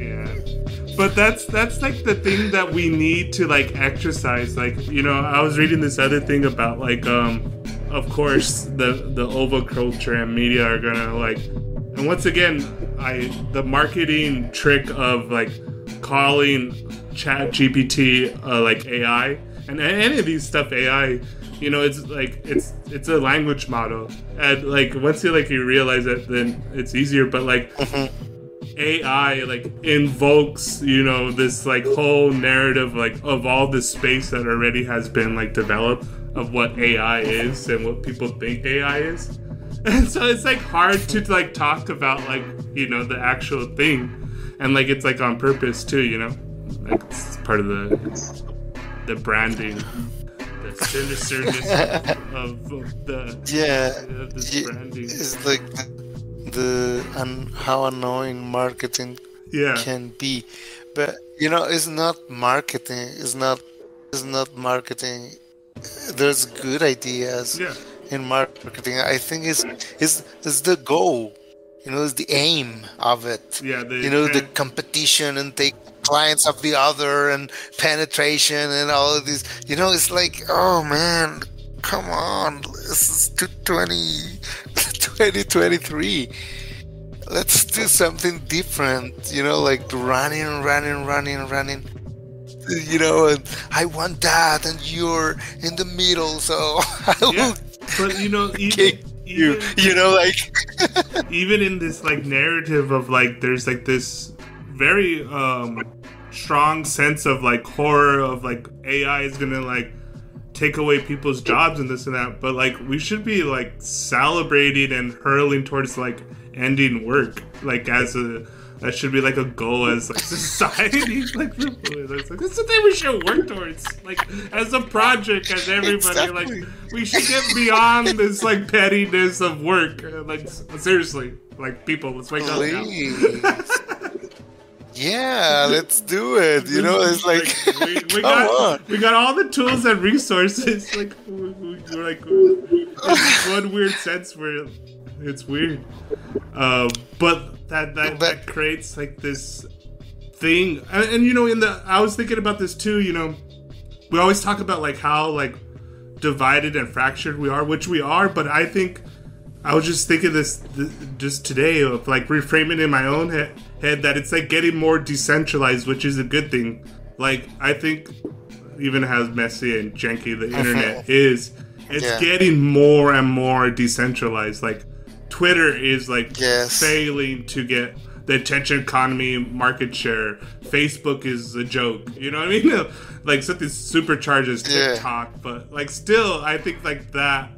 can't. But that's like the thing that we need to like exercise. Like, you know, I was reading this other thing about like, of course, the ovoculture and media are gonna like, and once again, the marketing trick of like calling ChatGPT like AI and any of these stuff AI. You know, it's like it's a language model, and like once you like you realize it, then it's easier. But like AI like invokes, you know, this like whole narrative like of all the space that already has been like developed of what AI is and what people think AI is, and so it's like hard to like talk about like, you know, the actual thing, and like it's like on purpose too, you know, like it's part of the branding. The sinisterness of the this branding. It's like how annoying marketing can be, but you know it's not marketing. It's not marketing. There's good ideas in marketing. I think it's the goal. You know, it's the aim of it. Yeah, you know, the competition and take clients of the other and penetration and all of these. You know, it's like, oh man, come on, this is 2023. Let's do something different. You know, like running. You know, and I want that, and you're in the middle, so I will. But you know, you know, like even in this like narrative of like there's like this very strong sense of like horror of like AI is gonna like take away people's jobs and this and that, but like we should be like celebrating and hurling towards like ending work, like as a that should be like a goal as like society. Like that's the thing we should work towards, like as a project, as everybody. Exactly. Like we should get beyond this like pettiness of work. Like seriously, like people, let's wake up now. Yeah, let's do it. You know, it's like we got all the tools and resources. Like we're like one weird sense where it's weird, but that creates like this thing. And you know, I was thinking about this too. You know, we always talk about like how like divided and fractured we are, which we are. But I think I was just thinking this just today of like reframing in my own head that it's like getting more decentralized, which is a good thing. Like I think even how messy and janky the internet is, it's getting more and more decentralized. Like Twitter is like failing to get the attention economy market share. Facebook is a joke, you know what I mean? Like something supercharges TikTok, but like still I think like that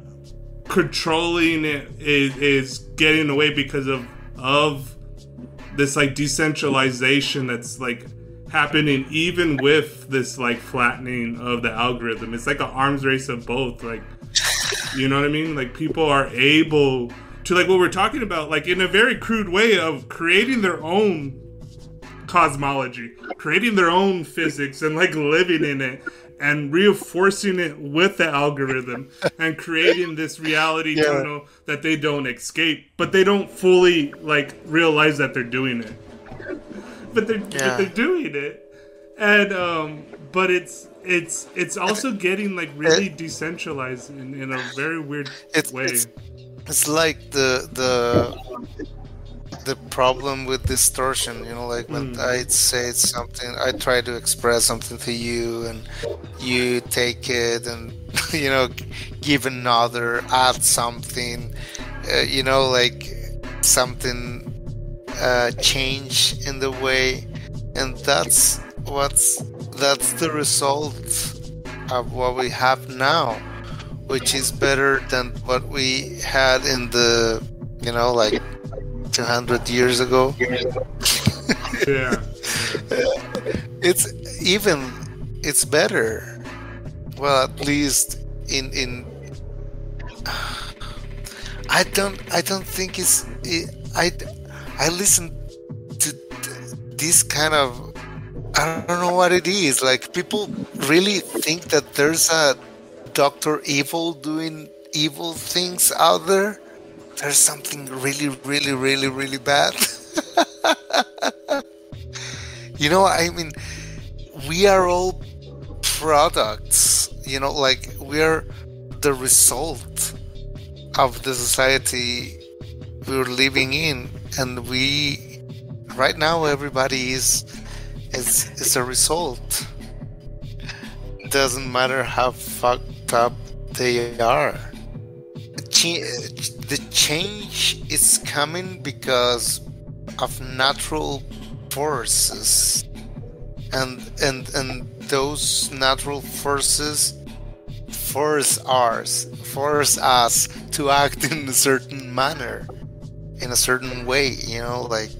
controlling it is getting away because of this like decentralization that's like happening even with this like flattening of the algorithm. It's like an arms race of both, like, you know what I mean? Like people are able to like what we're talking about, like in a very crude way of creating their own cosmology, creating their own physics and like living in it and reinforcing it with the algorithm and creating this reality tunnel that they don't escape, but they don't fully like realize that they're doing it. But they're doing it. And but it's also getting like really decentralized in a very weird way. It's like the problem with distortion, you know, like when I say something, I try to express something to you and you take it and, you know, give another, add something, you know, like something change in the way, and that's the result of what we have now, which is better than what we had in the, you know, like 200 years ago. It's better. Well, at least in I don't think I listen to this kind of, I don't know what it is. Like people really think that there's a Dr. Evil doing evil things out there. There's something really, really, really, really bad. You know, I mean, we are all products, you know, like we're the result of the society we're living in, and we right now everybody is a result. It doesn't matter how fucked up they are. The change is coming because of natural forces, and those natural forces force us to act in a certain manner, in a certain way, you know, like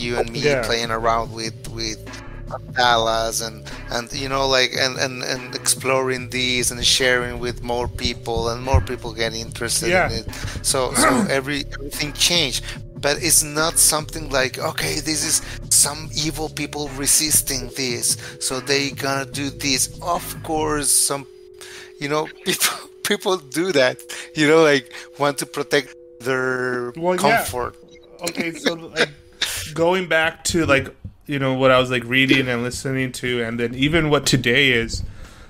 you and me playing around with Dallas and you know, like and exploring these and sharing with more people, and more people get interested in it. So everything changed, but it's not something like, okay, this is some evil people resisting this, so they gonna do this. Of course, some, you know, people do that, you know, like want to protect their comfort. Okay, so like, going back to like, you know, what I was like reading and listening to, and then even what today is.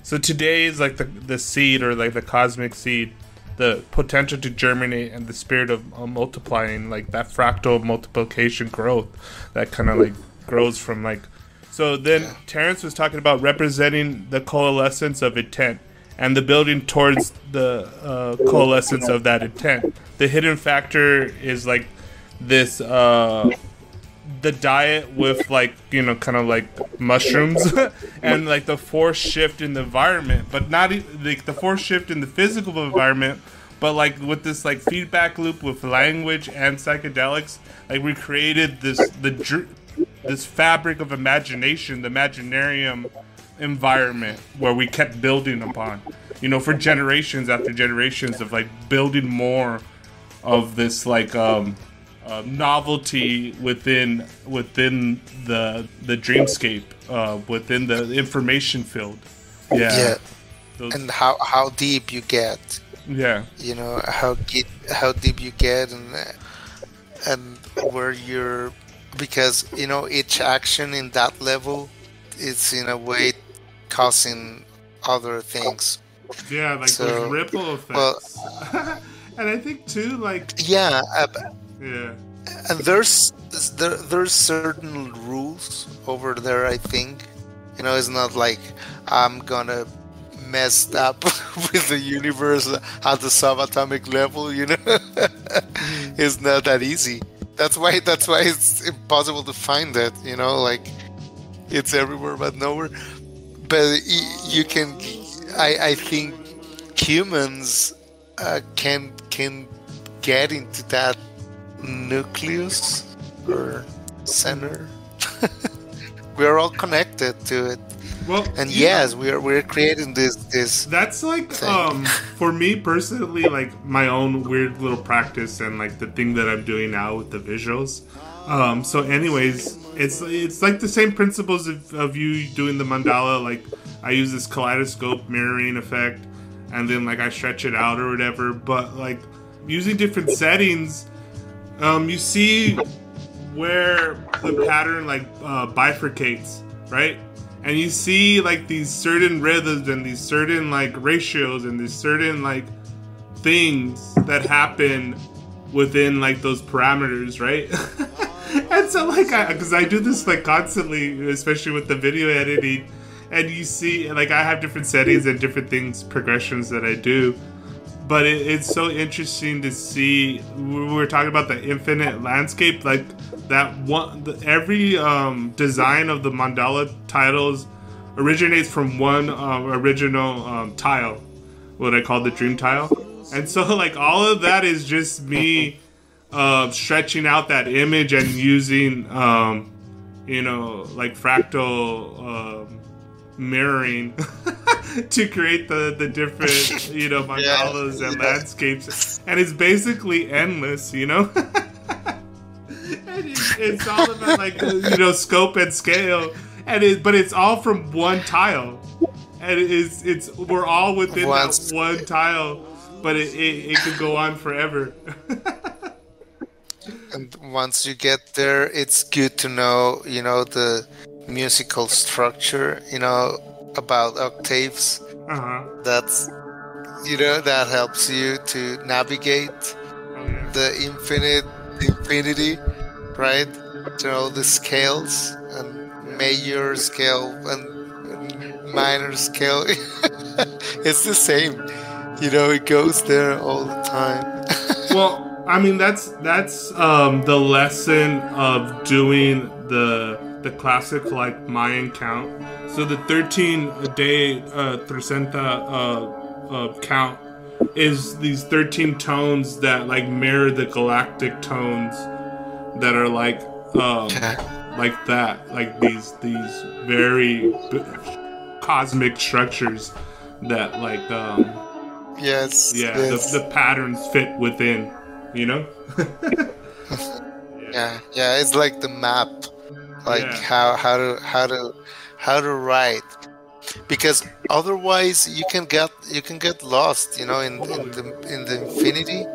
So today is like the seed, or like the cosmic seed, the potential to germinate, and the spirit of multiplying, like that fractal multiplication growth that kind of like grows from like. So then Terence was talking about representing the coalescence of intent and the building towards the coalescence of that intent. The hidden factor is like this, the diet with like, you know, kind of like mushrooms and like the force shift in the environment, but not like the force shift in the physical environment, but like with this like feedback loop with language and psychedelics, like we created this fabric of imagination, the imaginarium environment where we kept building upon, you know, for generations after generations of like building more of this like novelty within the dreamscape, within the information field. And how deep you get, you know, how deep you get, and where you're, because you know each action in that level is in a way causing other things, like so, those ripple effects. Well, and I think too, like and there's certain rules over there, I think. You know, it's not like I'm gonna mess up with the universe at the subatomic level, you know. It's not that easy. That's why it's impossible to find it, you know, like it's everywhere but nowhere. But you can, I think humans can get into that nucleus or center. We're all connected to it. Well, and yes, we're creating this. That's like thing. For me personally, like my own weird little practice, and like the thing that I'm doing now with the visuals. So, anyways, it's like the same principles of you doing the mandala. Like I use this kaleidoscope mirroring effect, and then like I stretch it out or whatever. But like using different settings. You see where the pattern like bifurcates, right? And you see like these certain rhythms and these certain like ratios and these certain like things that happen within like those parameters, right? And so like, because I do this like constantly, especially with the video editing, and you see like I have different settings and different things, progressions that I do. But it's so interesting to see. We were talking about the infinite landscape, like that one. Every design of the mandala titles originates from one original tile, what I call the dream tile. And so, like all of that is just me stretching out that image and using, you know, like fractal mirroring. To create the different, you know, mandalas and landscapes, and it's basically endless, you know. And it's all about like, you know, scope and scale, and but it's all from one tile, and it's we're all within that one tile, but it could go on forever. and once you get there, it's good to know, you know, the musical structure, you know, about octaves. Mm-hmm. That's, you know, that helps you to navigate the infinity, right? To know the scales and major scale and minor scale. It's the same, you know. It goes there all the time. Well, I mean, that's the lesson of doing the classic, like, Mayan count. So the 13-day trecenta count is these 13 tones that, like, mirror the galactic tones that are, like, like that. Like, these very cosmic structures that, like... yes. The patterns fit within, you know? yeah, it's like the map. Like, how to write, because otherwise you can get lost, you know, in the infinity,